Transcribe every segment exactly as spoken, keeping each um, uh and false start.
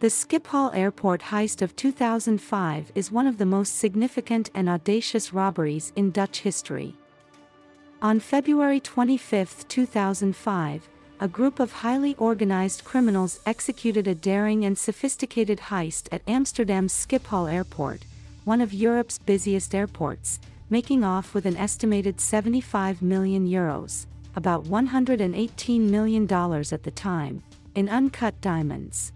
The Schiphol Airport heist of two thousand five is one of the most significant and audacious robberies in Dutch history. On February twenty-fifth two thousand five, a group of highly organized criminals executed a daring and sophisticated heist at Amsterdam's Schiphol Airport, one of Europe's busiest airports, making off with an estimated seventy-five million euros, about one hundred eighteen million dollars at the time, in uncut diamonds.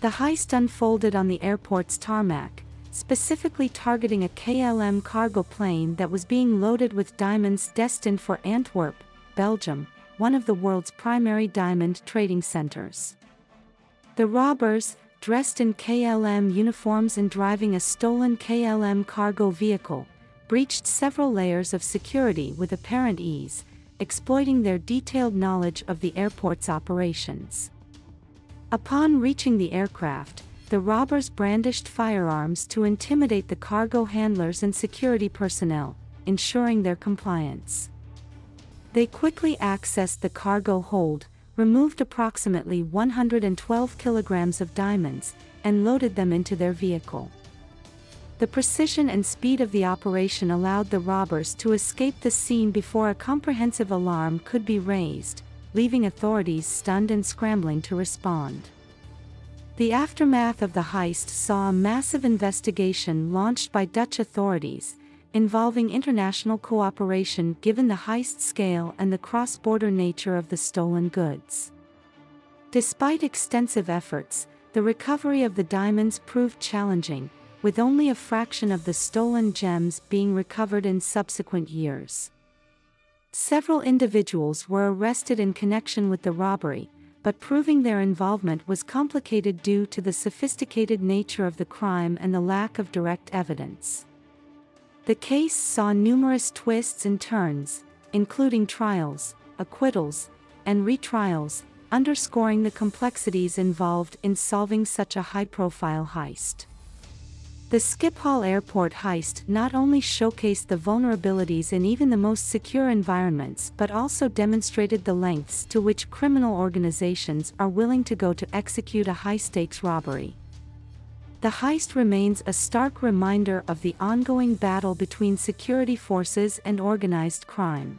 The heist unfolded on the airport's tarmac, specifically targeting a K L M cargo plane that was being loaded with diamonds destined for Antwerp, Belgium, one of the world's primary diamond trading centers. The robbers, dressed in K L M uniforms and driving a stolen K L M cargo vehicle, breached several layers of security with apparent ease, exploiting their detailed knowledge of the airport's operations. Upon reaching the aircraft, the robbers brandished firearms to intimidate the cargo handlers and security personnel, ensuring their compliance. They quickly accessed the cargo hold, removed approximately one hundred twelve kilograms of diamonds, and loaded them into their vehicle. The precision and speed of the operation allowed the robbers to escape the scene before a comprehensive alarm could be raised, leaving authorities stunned and scrambling to respond. The aftermath of the heist saw a massive investigation launched by Dutch authorities, involving international cooperation given the heist scale and the cross-border nature of the stolen goods. Despite extensive efforts, the recovery of the diamonds proved challenging, with only a fraction of the stolen gems being recovered in subsequent years. Several individuals were arrested in connection with the robbery, but proving their involvement was complicated due to the sophisticated nature of the crime and the lack of direct evidence. The case saw numerous twists and turns, including trials, acquittals, and retrials, underscoring the complexities involved in solving such a high-profile heist. The Schiphol Airport heist not only showcased the vulnerabilities in even the most secure environments but also demonstrated the lengths to which criminal organizations are willing to go to execute a high-stakes robbery. The heist remains a stark reminder of the ongoing battle between security forces and organized crime.